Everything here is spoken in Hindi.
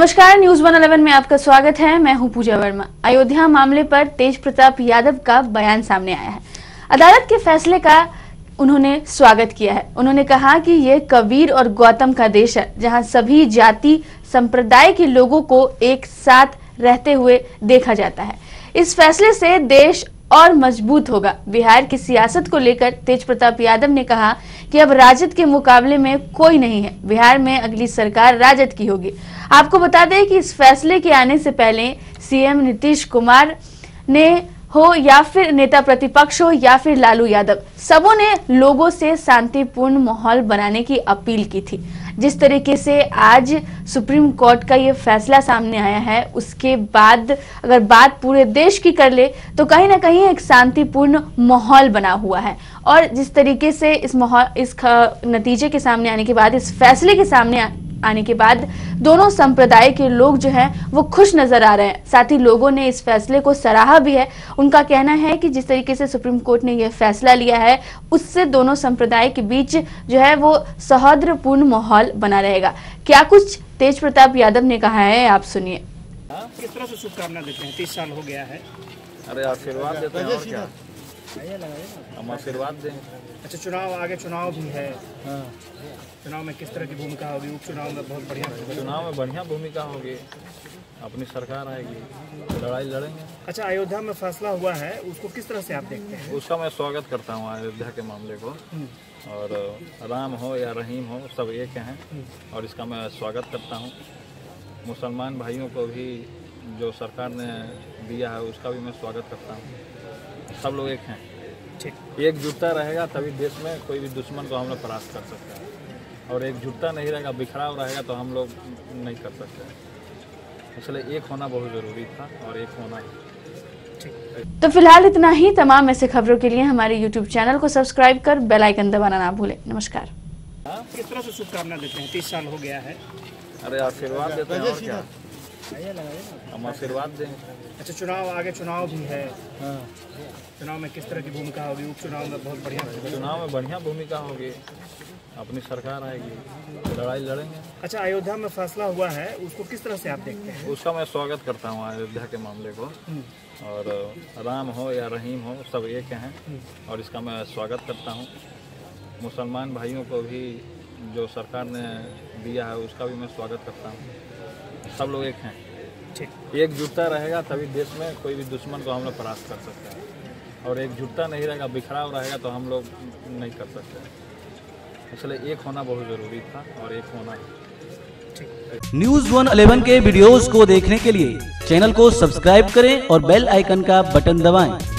नमस्कार, न्यूज़ 11 में आपका स्वागत है। मैं हूं पूजा वर्मा। अयोध्या मामले पर तेज प्रताप यादव का बयान सामने आया है। अदालत के फैसले का उन्होंने स्वागत किया है। उन्होंने कहा कि ये कबीर और गौतम का देश है, जहां सभी जाति संप्रदाय के लोगों को एक साथ रहते हुए देखा जाता है। इस फैसले से देश और मजबूत होगा। बिहार की सियासत को लेकर तेज प्रताप यादव ने कहा कि अब राजद के मुकाबले में कोई नहीं है। बिहार में अगली सरकार राजद की होगी। आपको बता दें कि इस फैसले के आने से पहले सीएम नीतीश कुमार ने हो या फिर नेता प्रतिपक्ष हो या फिर लालू यादव, सबों ने लोगों से शांतिपूर्ण माहौल बनाने की अपील की थी। जिस तरीके से आज सुप्रीम कोर्ट का ये फैसला सामने आया है, उसके बाद अगर बात पूरे देश की कर ले तो कहीं ना कहीं एक शांतिपूर्ण माहौल बना हुआ है। और जिस तरीके से इस माहौल इस नतीजे के सामने आने के बाद, इस फैसले के सामने आने के बाद दोनों संप्रदाय के लोग जो हैं वो खुश नजर आ रहे हैं। साथ ही लोगों ने इस फैसले को सराहा भी है। उनका कहना है कि जिस तरीके से सुप्रीम कोर्ट ने यह फैसला लिया है, उससे दोनों संप्रदाय के बीच जो है वो सौहार्दपूर्ण माहौल बना रहेगा। क्या कुछ तेज प्रताप यादव ने कहा है, आप सुनिए। किस तरह से शुभकामना देते हैं? 30 साल हो गया है। अरे आशीर्वाद देते हैं और क्या? हम आशीर्वाद दें। अच्छा, चुनाव आगे चुनाव भी है। चुनाव में किस तरह की भूमिका होगी? उपचुनाव में बहुत बढ़िया, चुनाव में बढ़िया भूमिका होगी। अपनी सरकार आएगी, लड़ाई लड़ेंगे। अच्छा, अयोध्या में फैसला हुआ है, उसको किस तरह से आप देखते हैं? उसका मैं स्वागत करता हूँ अयोध्या के मामले को। और राम हो या रहीम हो, सब एक हैं और इसका मैं स्वागत करता हूँ। मुसलमान भाइयों को भी जो सरकार ने दिया है, उसका भी मैं स्वागत करता हूँ। सब लोग एक हैं, ठीक। एकजुटता रहेगा तभी देश में कोई भी दुश्मन को हम लोग परास्त कर सकते हैं। और एकजुटता नहीं रहेगा, बिखराव रहेगा तो हम लोग नहीं कर सकते। इसलिए एक होना बहुत ज़रूरी था और एक होना है। तो फिलहाल इतना ही। तमाम ऐसे खबरों के लिए हमारे यूट्यूब चैनल को सब्सक्राइब कर बेल आइकन दबाना ना भूलें। नमस्कार। किस तरह से शुभकामना देते हैं? 30 साल हो गया है। अरे आशीर्वाद देते हैं और क्या? हम आशीर्वाद दें। अच्छा, चुनाव आगे चुनाव भी है। चुनाव में किस तरह की भूमिका होगी? उपचुनाव में बहुत बढ़िया, चुनाव में बढ़िया भूमिका होगी। अपनी सरकार आएगी, लड़ाई लड़ेंगे। अच्छा, अयोध्या में फैसला हुआ है, उसको किस तरह से आप देखते हैं? उसका मैं स्वागत करता हूँ अयोध्या के मामले को। और राम हो या रहीम हो, सब एक हैं और इसका मैं स्वागत करता हूँ। मुसलमान भाइयों को भी जो सरकार ने दिया है, उसका भी मैं स्वागत करता हूँ। सब लोग एक हैं, ठीक। एकजुटता रहेगा तभी देश में कोई भी दुश्मन को हम लोग परास्त कर सकते हैं। और एकजुटता नहीं रहेगा, बिखराव रहेगा तो हम लोग नहीं कर सकते। इसलिए एक होना बहुत ज़रूरी था और एक होना है। न्यूज़ 11 के वीडियोज़ को देखने के लिए चैनल को सब्सक्राइब करें और बेल आइकन का बटन दबाएँ।